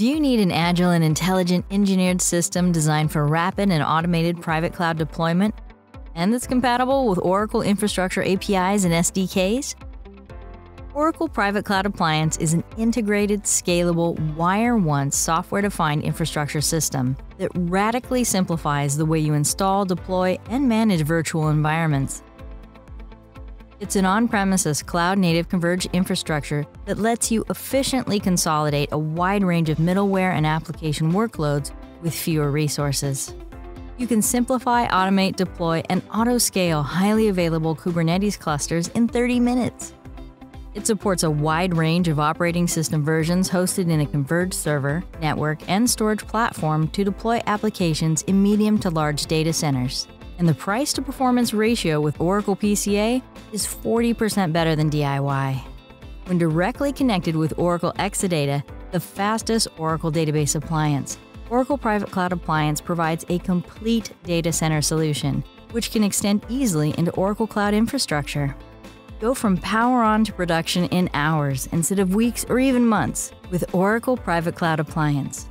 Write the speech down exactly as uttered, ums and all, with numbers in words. Do you need an agile and intelligent engineered system designed for rapid and automated private cloud deployment, and that's compatible with Oracle Infrastructure A P Is and S D Ks? Oracle Private Cloud Appliance is an integrated, scalable, wire-once, software-defined infrastructure system that radically simplifies the way you install, deploy, and manage virtual environments. It's an on-premises, cloud-native converged infrastructure that lets you efficiently consolidate a wide range of middleware and application workloads with fewer resources. You can simplify, automate, deploy, and auto-scale highly available Kubernetes clusters in thirty minutes. It supports a wide range of operating system versions hosted in a converged server, network, and storage platform to deploy applications in medium to large data centers. And the price-to-performance ratio with Oracle P C A is forty percent better than D I Y. When directly connected with Oracle Exadata, the fastest Oracle database appliance, Oracle Private Cloud Appliance provides a complete data center solution, which can extend easily into Oracle Cloud Infrastructure. Go from power on to production in hours instead of weeks or even months with Oracle Private Cloud Appliance.